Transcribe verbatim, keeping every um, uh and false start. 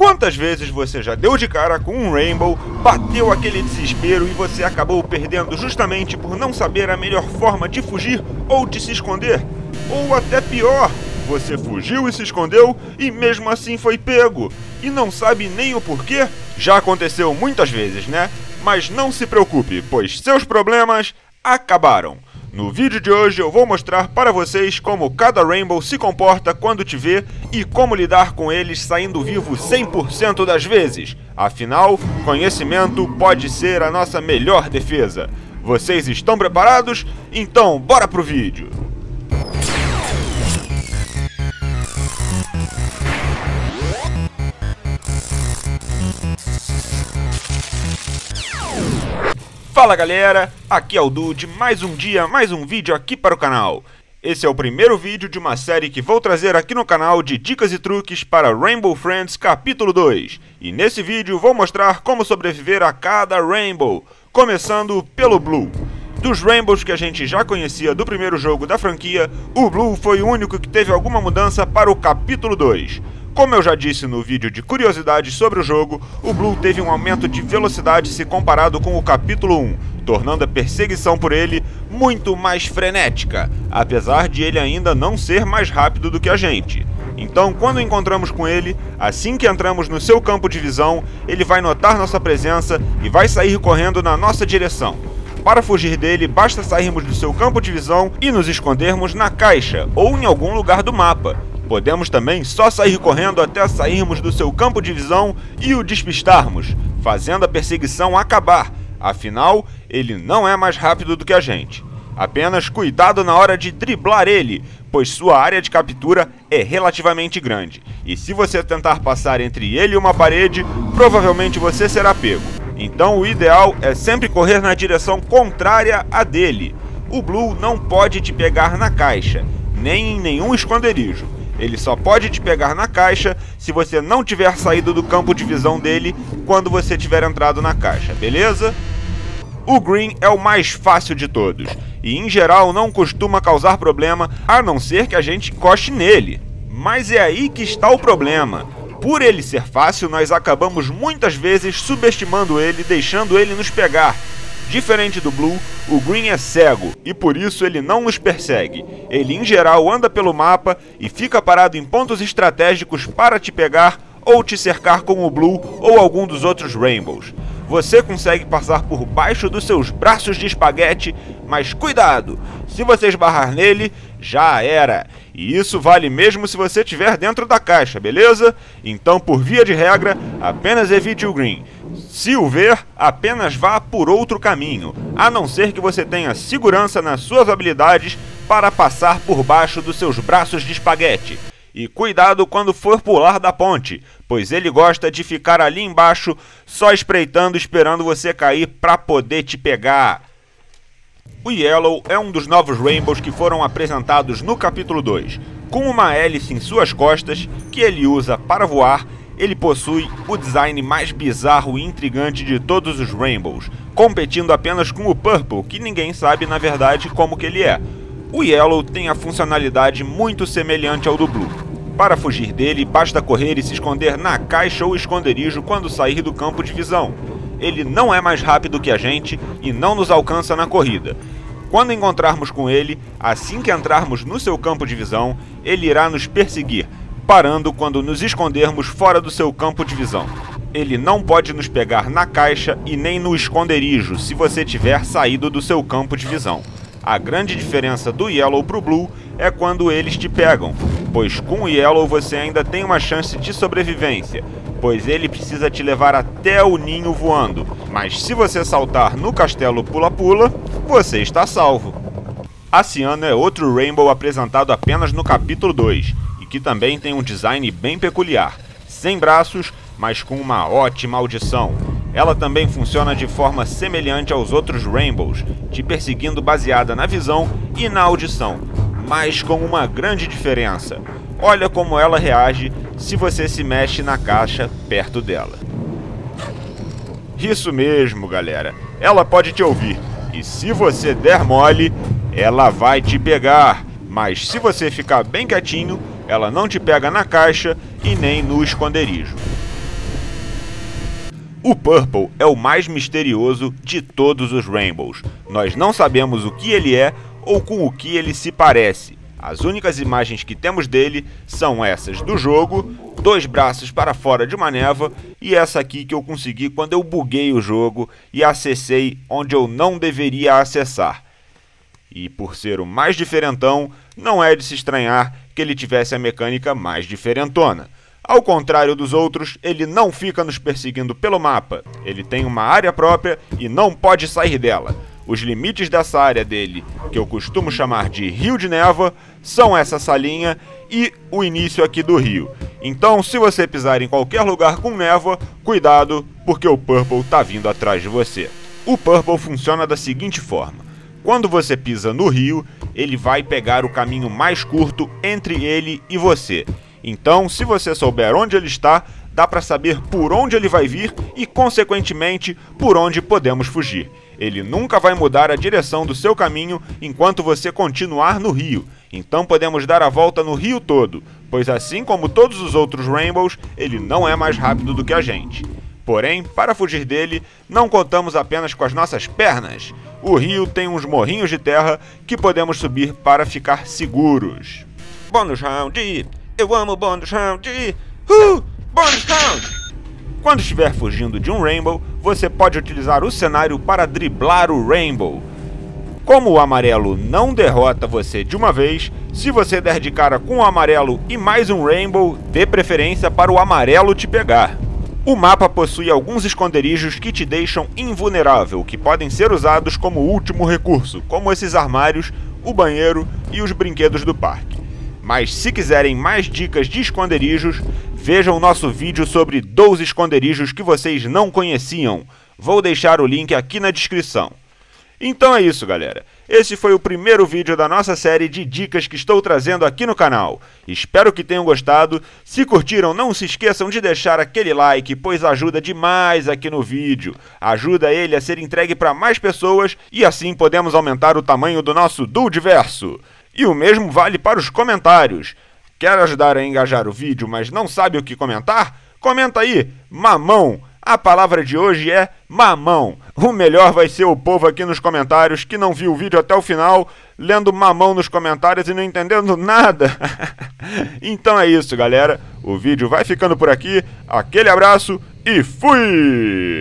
Quantas vezes você já deu de cara com um Rainbow, bateu aquele desespero e você acabou perdendo justamente por não saber a melhor forma de fugir ou de se esconder? Ou até pior, você fugiu e se escondeu e mesmo assim foi pego, e não sabe nem o porquê? Já aconteceu muitas vezes, né? Mas não se preocupe, pois seus problemas acabaram. No vídeo de hoje eu vou mostrar para vocês como cada Rainbow se comporta quando te vê e como lidar com eles saindo vivo cem por cento das vezes. Afinal, conhecimento pode ser a nossa melhor defesa. Vocês estão preparados? Então bora pro vídeo! Fala galera, aqui é o Dude, mais um dia, mais um vídeo aqui para o canal. Esse é o primeiro vídeo de uma série que vou trazer aqui no canal de dicas e truques para Rainbow Friends Capítulo dois. E nesse vídeo vou mostrar como sobreviver a cada Rainbow, começando pelo Blue. Dos Rainbows que a gente já conhecia do primeiro jogo da franquia, o Blue foi o único que teve alguma mudança para o Capítulo dois. Como eu já disse no vídeo de curiosidades sobre o jogo, o Blue teve um aumento de velocidade se comparado com o capítulo um, tornando a perseguição por ele muito mais frenética, apesar de ele ainda não ser mais rápido do que a gente. Então, quando encontramos com ele, assim que entramos no seu campo de visão, ele vai notar nossa presença e vai sair correndo na nossa direção. Para fugir dele, basta sairmos do seu campo de visão e nos escondermos na caixa ou em algum lugar do mapa. Podemos também só sair correndo até sairmos do seu campo de visão e o despistarmos, fazendo a perseguição acabar, afinal, ele não é mais rápido do que a gente. Apenas cuidado na hora de driblar ele, pois sua área de captura é relativamente grande, e se você tentar passar entre ele e uma parede, provavelmente você será pego. Então o ideal é sempre correr na direção contrária à dele. O Blue não pode te pegar na caixa, nem em nenhum esconderijo. Ele só pode te pegar na caixa se você não tiver saído do campo de visão dele quando você tiver entrado na caixa, beleza? O Green é o mais fácil de todos, e em geral não costuma causar problema a não ser que a gente encoste nele. Mas é aí que está o problema. Por ele ser fácil, nós acabamos muitas vezes subestimando ele, deixando ele nos pegar. Diferente do Blue, o Green é cego e por isso ele não nos persegue. Ele em geral anda pelo mapa e fica parado em pontos estratégicos para te pegar ou te cercar com o Blue ou algum dos outros Rainbows. Você consegue passar por baixo dos seus braços de espaguete, mas cuidado! Se você esbarrar nele, já era. E isso vale mesmo se você estiver dentro da caixa, beleza? Então, por via de regra, apenas evite o Green. Se o ver, apenas vá por outro caminho, a não ser que você tenha segurança nas suas habilidades para passar por baixo dos seus braços de espaguete. E cuidado quando for pular da ponte, pois ele gosta de ficar ali embaixo só espreitando, esperando você cair para poder te pegar. O Yellow é um dos novos Rainbows que foram apresentados no capítulo dois. Com uma hélice em suas costas, que ele usa para voar, ele possui o design mais bizarro e intrigante de todos os Rainbows, competindo apenas com o Purple, que ninguém sabe na verdade como que ele é. O Yellow tem a funcionalidade muito semelhante ao do Blue. Para fugir dele, basta correr e se esconder na caixa ou esconderijo quando sair do campo de visão. Ele não é mais rápido que a gente e não nos alcança na corrida. Quando encontrarmos com ele, assim que entrarmos no seu campo de visão, ele irá nos perseguir, parando quando nos escondermos fora do seu campo de visão. Ele não pode nos pegar na caixa e nem no esconderijo se você tiver saído do seu campo de visão. A grande diferença do Yellow pro Blue é quando eles te pegam, pois com o Yellow você ainda tem uma chance de sobrevivência, pois ele precisa te levar até o ninho voando, mas se você saltar no castelo pula-pula, você está salvo. A Ciano é outro Rainbow apresentado apenas no capítulo dois. Que também tem um design bem peculiar, sem braços, mas com uma ótima audição. Ela também funciona de forma semelhante aos outros Rainbows, te perseguindo baseada na visão e na audição, mas com uma grande diferença. Olha como ela reage se você se mexe na caixa perto dela. Isso mesmo, galera. Ela pode te ouvir, e se você der mole, ela vai te pegar. Mas se você ficar bem quietinho, ela não te pega na caixa e nem no esconderijo. O Purple é o mais misterioso de todos os Rainbows. Nós não sabemos o que ele é ou com o que ele se parece. As únicas imagens que temos dele são essas do jogo, dois braços para fora de uma névoa e essa aqui que eu consegui quando eu buguei o jogo e acessei onde eu não deveria acessar. E por ser o mais diferentão, não é de se estranhar que ele tivesse a mecânica mais diferentona. Ao contrário dos outros, ele não fica nos perseguindo pelo mapa. Ele tem uma área própria e não pode sair dela. Os limites dessa área dele, que eu costumo chamar de Rio de Névoa, são essa salinha e o início aqui do rio. Então, se você pisar em qualquer lugar com névoa, cuidado, porque o Purple tá vindo atrás de você. O Purple funciona da seguinte forma. Quando você pisa no rio, ele vai pegar o caminho mais curto entre ele e você. Então, se você souber onde ele está, dá para saber por onde ele vai vir e, consequentemente, por onde podemos fugir. Ele nunca vai mudar a direção do seu caminho enquanto você continuar no rio. Então podemos dar a volta no rio todo, pois assim como todos os outros Rainbows, ele não é mais rápido do que a gente. Porém, para fugir dele, não contamos apenas com as nossas pernas. O rio tem uns morrinhos de terra que podemos subir para ficar seguros. Bônus round! Eu amo bônus round! Uh! Bônus round! Quando estiver fugindo de um Rainbow, você pode utilizar o cenário para driblar o Rainbow. Como o amarelo não derrota você de uma vez, se você der de cara com o amarelo e mais um Rainbow, dê preferência para o amarelo te pegar. O mapa possui alguns esconderijos que te deixam invulnerável, que podem ser usados como último recurso, como esses armários, o banheiro e os brinquedos do parque. Mas se quiserem mais dicas de esconderijos, vejam o nosso vídeo sobre doze esconderijos que vocês não conheciam. Vou deixar o link aqui na descrição. Então é isso, galera. Esse foi o primeiro vídeo da nossa série de dicas que estou trazendo aqui no canal. Espero que tenham gostado. Se curtiram, não se esqueçam de deixar aquele like, pois ajuda demais aqui no vídeo. Ajuda ele a ser entregue para mais pessoas e assim podemos aumentar o tamanho do nosso Dudiverso. E o mesmo vale para os comentários. Quer ajudar a engajar o vídeo, mas não sabe o que comentar? Comenta aí, mamão. A palavra de hoje é mamão. O melhor vai ser o povo aqui nos comentários que não viu o vídeo até o final, lendo mamão nos comentários e não entendendo nada. Então é isso, galera. O vídeo vai ficando por aqui. Aquele abraço e fui!